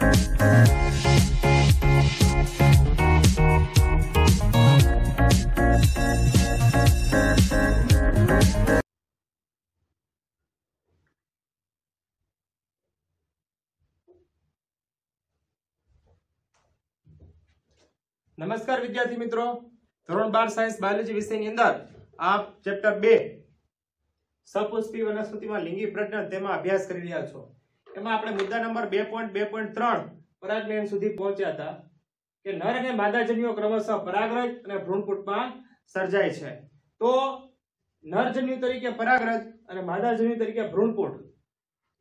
नमस्कार विद्यार्थी मित्रों, ધોરણ 12 સાયન્સ બાયોલોજી વિષયની અંદર આપ ચેપ્ટર 2 સપુષ્પી વનસ્પતિમાં લિંગી પ્રજનન તેમાં અભ્યાસ કરી રહ્યા છો। એમાં આપણે મુદ્દા નંબર 2.2.3 પરાગલેણ સુધી પહોંચ્યા હતા કે નર અને માદાજન્યુઓ ક્રમશઃ પરાગરજ અને ભ્રૂણપૂટમાં સર્જાય છે। તો નરજન્યુ તરીકે પરાગરજ અને માદાજન્યુ તરીકે ભ્રૂણપૂટ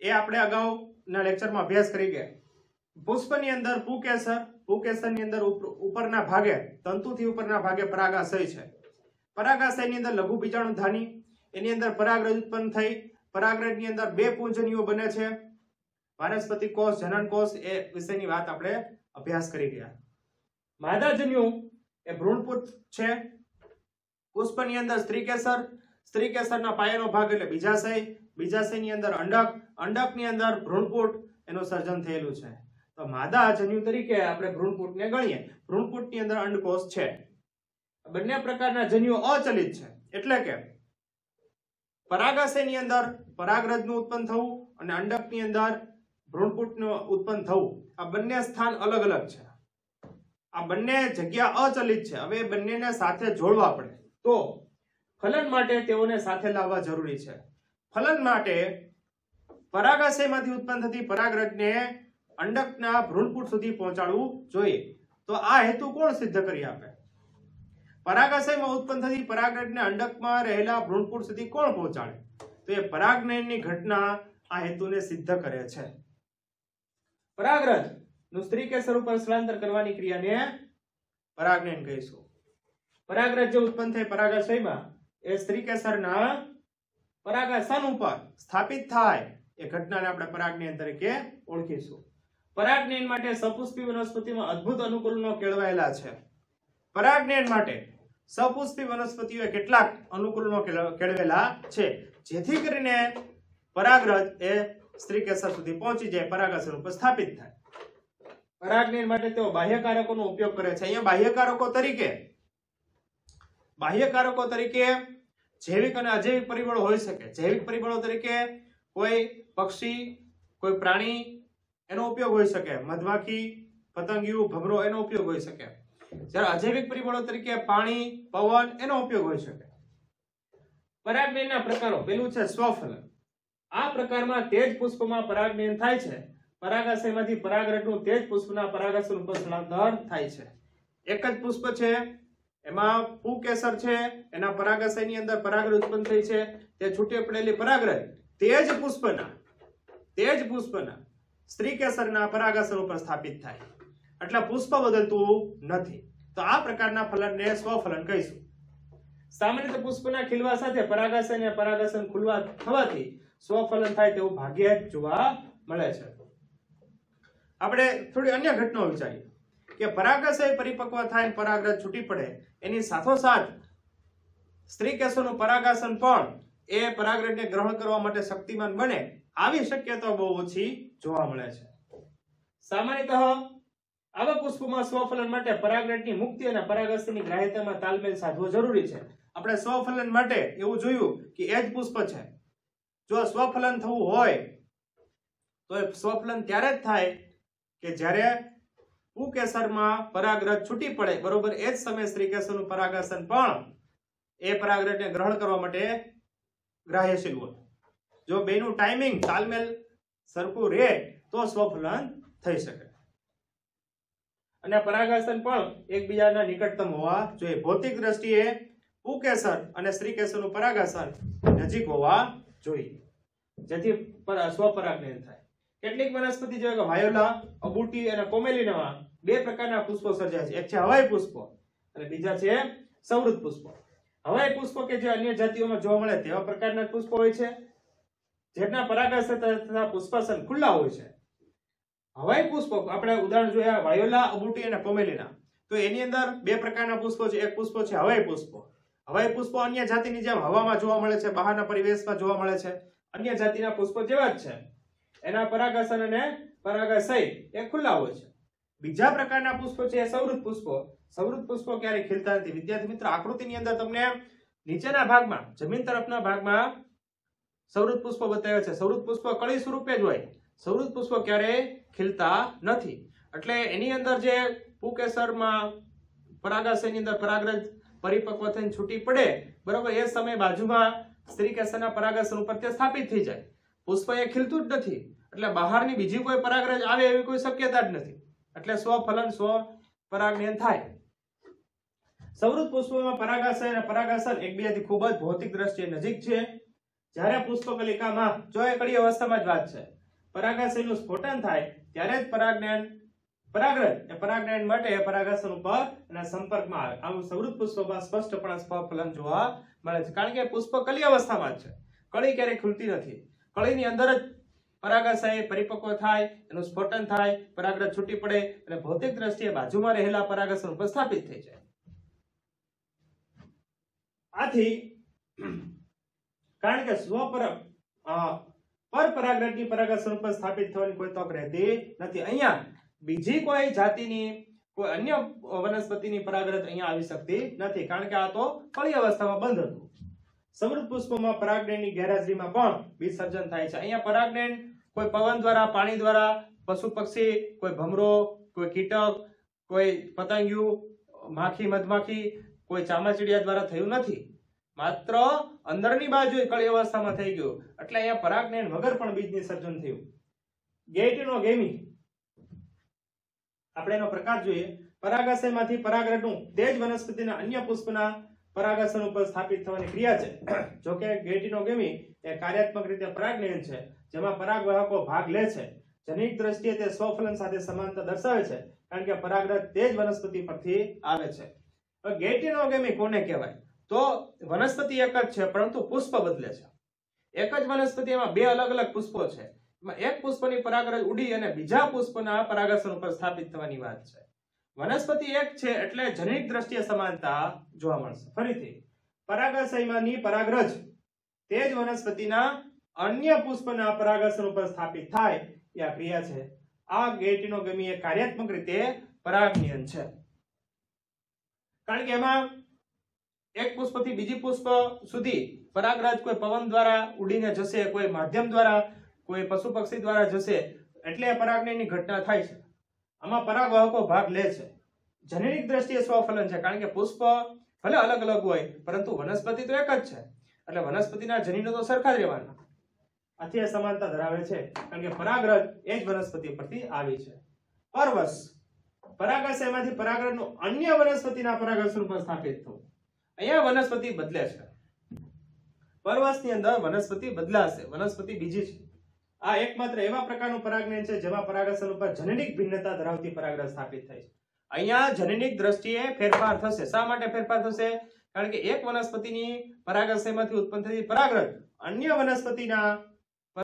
એ આપણે અગાઉના લેક્ચરમાં અભ્યાસ કરી ગયા। પુષ્પની અંદર પુકેસર, પુકેસરની અંદર ઉપરના ભાગે તંતુથી ઉપરના ભાગે પરાગાશય છે। પરાગાશયની અંદર લઘુ બીજાણુધાની, એની અંદર પરાગરજ ઉત્પન્ન થઈ, પરાગરજની અંદર બે પૂંજનીઓ બને છે, વાનસ્પતિક કોષ, જનન કોષ। એ વિષયની વાત આપણે અભ્યાસ કરી ગયા। માદાજન્યુ એ ભ્રૂણપૂટ છે। પુષ્પની અંદર સ્ત્રીકેસર, સ્ત્રીકેસરના પાયાનો ભાગ એટલે બીજાશય, બીજાશયની અંદર અંડક, અંડકની અંદર ભ્રૂણપૂટ, એનું સર્જન થયેલું છે। तो मादाजन्यु तरीके आपणे भ्रूणपूट ने गणीए। भ्रूणपूटनी अंदर अंडकोष छे। बन्ने प्रकारना जन्यु अचलित छे, एटले के परागाशयनी अंदर परागरजनु उत्पन्न थवुं अने अंडकनी अंदर भ्रूणपूटनु उत्पन्न थवुं, आ बन्ने स्थान अलग अलग छे, आ बन्ने जग्या अचलित छे। हवे बन्नेने साथे जोड़वा पड़े, तो फलन माटे तेओने साथे लाववा जरूरी छे। फलन माटे परागाशयमांथी उत्पन्न थती परागरजने अंडकना भ्रूणपूट सुधी पहोंचाडवुं जोईए। तो आ हेतु कोण सिद्ध करी आपे? परागाशयमां उत्पन्न थती परागरजने अंडकमां रहेला भ्रूणपूट सुधी कोण पहोंचाडे? तो ए परागनयननी घटना आ हेतुने सिद्ध करे छे। परागरजनुं स्त्रीकेसर उपर स्थलांतर करवानी क्रियाने परागनयन कहीशुं। परागरज जे उत्पन्न थाय परागाशयमां ए स्त्रीकेसरना परागासन उपर स्थापित थाय, ए घटनाने आपणे परागनयन तरीके ओळखीशुं। परागनयन माटे सपुष्पी वनस्पतिमां अद्भुत अनुकूलनो केळवायला छे। परागनयन माटे सपुष्पी वनस्पतिओए કેટલાક अनुकूलनो केळवेला छे, જેથી કરીને परागरज ए स्त्रीकेसर सुधी पहोंची जाय, परागाशय रूपे स्थापित थाय। परागनयन माटे तेओ बाह्यकारकोનો ઉપયોગ કરે છે। અહીંયા બાહ્યકારકો તરીકે જૈવિક અને અજૈવિક પરિબળો હોઈ શકે। જૈવિક પરિબળો તરીકે કોઈ પક્ષી, કોઈ પ્રાણી એનો ઉપયોગ હોઈ શકે, મધમાખી, પતંગિયું, ભમરો એનો ઉપયોગ હોઈ શકે। જ્યારે અજૈવિક પરિબળો તરીકે પાણી, પવન એનો ઉપયોગ હોઈ શકે। પરાગનયનના પ્રકારો, પહેલું છે સ્વફલન। આ પ્રકારમાં તેજ પુષ્પમાં પરાગનયન થાય છે। પરાગાશયમાંથી પરાગરજનું તેજ પુષ્પના પરાગાશય ઉપર સ્થળાંતર થાય છે। એક જ પુષ્પ છે, એમાં પુકેસર છે, એના પરાગાશયની અંદર પરાગરજ ઉત્પન્ન થઈ છે, તે છૂટે પડેલી પરાગરજ તેજ પુષ્પના स्त्रीकेसरना परागाशय उपर स्थापित थाय, એટલે પુષ્પ બદલતું નથી। તો આ પ્રકારના ફલનને સ્વફલન કહીશું। સામાન્ય પુષ્પના ખીલવા સાથે પરાગાશય અને પરાગાસન ખુલવા થવાથી સ્વફલન થાય તેવું ભાગ્યે જ જોવા મળે છે। આપણે થોડી અન્ય ઘટનાઓ વિચારીએ કે પરાગાશય પરિપક્વ થાય, પરાગરજ છૂટી પડે, એની સાથોસાથ સ્ત્રીકેસરનું પરાગાસન પણ એ પરાગરજને ગ્રહણ કરવા માટે શક્તિમાન બને, આવી શક્યતા બહુ ઓછી જોવા મળે છે। સામાન્યતઃ આવા પુષ્પમાં સ્વફલન માટે પરાગરજની મુક્તિ અને પરાગાશયની ગ્રાહ્યતામાં તાલમેલ સાધવો જરૂરી છે। આપણે સ્વફલન માટે એવું જોયું કે એ જ પુષ્પ છે, જો સ્વફલન થવું હોય તો એ સ્વફલન ત્યારે જ થાય કે જ્યારે પુકેસરમાં પરાગરજ છૂટી પડે, બરોબર એ જ સમયે સ્ત્રીકેસરનું પરાગાસન પણ એ પરાગરજને ગ્રહણ કરવા માટે ગ્રાહ્યશીલ હોય। जो बेनु टाइमिंग तालमेल सरखू रे तो स्वफलन थई शके अने परागासन पण एकबीजाना निकटतम होवा जोईए। भौतिक दृष्टिए पुकेसर अने स्त्रीकेसरनुं परागासन नजीक होवा जोईए, जेथी स्वपरागनयन थाय। केटलीक वनस्पति जेवा के वायोला, अबूटी अने कोमेलिनामा बे प्रकारना पुष्पो सर्जाय छे। एक छे हवाई पुष्पो अने बीजा छे सवृत पुष्पो। हवाई पुष्पो के जे अन्य जातिओमां जोवा मळे तेवा प्रकारना पुष्पो होय छे, જેના પરાગાશય તથા પુષ્પાસન ખુલ્લા હોય છે। હવાઈ પુષ્પો આપણે ઉદાહરણ જોયા વાયોલા, અબૂટી અને પોમેલિના, તો એની અંદર બે પ્રકારના પુષ્પો છે। એક પુષ્પો છે હવાઈ પુષ્પો। હવાઈ પુષ્પો અન્ય જાતિની જેમ હવામાં જોવા મળે છે, બહારના પરિવેશમાં જોવા મળે છે, અન્ય જાતિના પુષ્પો જેવા જ છે। એના પરાગાશય અને परागाशय या खुला हो छे। बीजा प्रकारना पुष्पो छे सवृत पुष्पो। सवृत पुष्पो क्यारे खिलता नथी। विद्यार्थी मित्रो आकृतिनी अंदर तमने नीचेना भागमां जमीन तरफना भागमां सवृत पुष्पो बताव्या छे। सवृत पुष्पो कळी स्वरूपे ज होय। सवृत पुष्पो क्यारे खिलता नथी। एटले एनी अंदर जे पुकेसरमां परागाशयनी अंदर परागरज परिपक्व थईने छूटी पड़े बरोबर ए समय बाजुमां स्त्री केसरना परागासन पर स्थापित थई जाय। पुष्प ए खिलतुं ज नथी એટલે બહારની બીજી કોઈ પરાગરજ આવે એવી કોઈ શક્યતા જ નથી। એટલે સ્વફલન સ્વ પરાગનયન થાય। સવૃત પુષ્પોમાં પરાગાશય અને પરાગાસન એકબીજાથી ખૂબ જ ભૌતિક દ્રષ્ટિએ નજીક છે। જ્યારે પુષ્પકલિકામાં ચોયકડી અવસ્થામાં જ વાત છે પરાગાશયનું સ્ફોટન થાય ત્યારે જ પરાગરજ એ પરાગનયન માટે પરાગાસન ઉપર અને સંપર્કમાં આવે। આવું સવૃત પુષ્પોમાં સ્પષ્ટપણે સ્વફલન જોવા મળે છે કારણ કે પુષ્પ કલી અવસ્થામાં જ છે। કળી ક્યારે ખુલતી નથી। કળીની અંદર જ परागाशय परिपक्व थाय एनु स्फोटन थाय परागरज छूटी पड़े अने भौतिक दृष्टिए बाजुमां रहेला परागसन उपस्थापित थई जाय। आथी कारण के परपरागरजनी परागसन उपस्थापित थवानी कोई तक रहेती नथी। अहींया बीजी कोई जातिनी कोई अन्य वनस्पतिनी परागरज अहींया आवी शकती नथी कारण के आ तो कळी अवस्थामां बंध हतुं। सवृत पुष्पोमां परागनयननी गैरहाजरीमां पण विसर्जन थाय छे। अहींया परागनयन कोई पवन द्वारा पाणी द्वारा पशु पक्षी कोई भमरो कोई कीटक कोई पतंगिયું माखी मधमाखी कोई चामाचीडिया द्वारा थयुं नथी। मात्र अंदरनी बाजुए कळी अवस्थामां थई गयुं। एटले अहींया परागनयन वगर पण बीजनी सर्जन थयुं। गैटेनोगेमी आपणे एनो प्रकार जोईए। परागाशयमांथी परागरजनुं तेज वनस्पतिना अन्य पुष्पना परागसन उपर स्थापित थवानी क्रिया छे। जो के गैटिनोगेमी ए कार्यात्मक रीते परागनयन छे जेमां परागवाहको भाग ले छे। जनिक दृष्टिए ते स्वफलन साथे समानता दर्शावे छे कारण के परागरज तेज वनस्पति परथी आवे छे। हवे गैटिनोगेमी कोने कहेवाय तो वनस्पति एक ज छे परंतु पुष्प बदले छे। एक ज वनस्पतिमां बे अलग-अलग पुष्पो छे। एक पुष्पनी परागरज उडी अने बीजा पुष्पना परागसन उपर स्थापित थवानी वात छे। वनस्पति एक छे एटले जनिक दृष्टिए समानता जोवा मळशे। फरीथी परागाशयमांनी परागरज तेज वनस्पतिना अन्य पुष्पना परागसन उपर स्थापित थाय या क्रिया छे। आ गैटिनोगेमी ए कार्यात्मक रीते परागनयन छे कारण के एमां एक पुष्पथी बीजी पुष्प सुधी परागरज कोई पवन द्वारा उडीने जशे कोई माध्यम द्वारा कोई पशु पक्षी द्वारा जशे एटले परागनयननी घटना थाय छे। आमां परागवाहको भाग ले छे। जनिनिक दृष्टिए स्वफलन छे कारण के पुष्प भले अलग अलग होय परंतु वनस्पति तो एक ज छे એટલે વનસ્પતિના જનીનો તો સરખા જ રહેવાના। આથી સમાનતા ધરાવે છે કારણ કે પરાગરજ એ જ વનસ્પતિ પરથી આવી છે। પરવશ પરાગાશયમાંથી પરાગરજનું અન્ય વનસ્પતિના પરાગસન પર સ્થાપિત થવું। અહીંયા વનસ્પતિ બદલે છે। પરવશની અંદર વનસ્પતિ બદલાશે। વનસ્પતિ બીજી છે। आ एकमात्र एवा प्रकारनुं परागनयन छे जेमां परागसन उपर जनिनिक भिन्नता धरावती परागरज स्थापित थाय छे। अहींया जनिनिक दृष्टिए फेरफार थशे। शा माटे फेरफार थशे कारण के एक वनस्पतिनी परागाशयमांथी उत्पन्न थती परागरज अन्य वनस्पतिना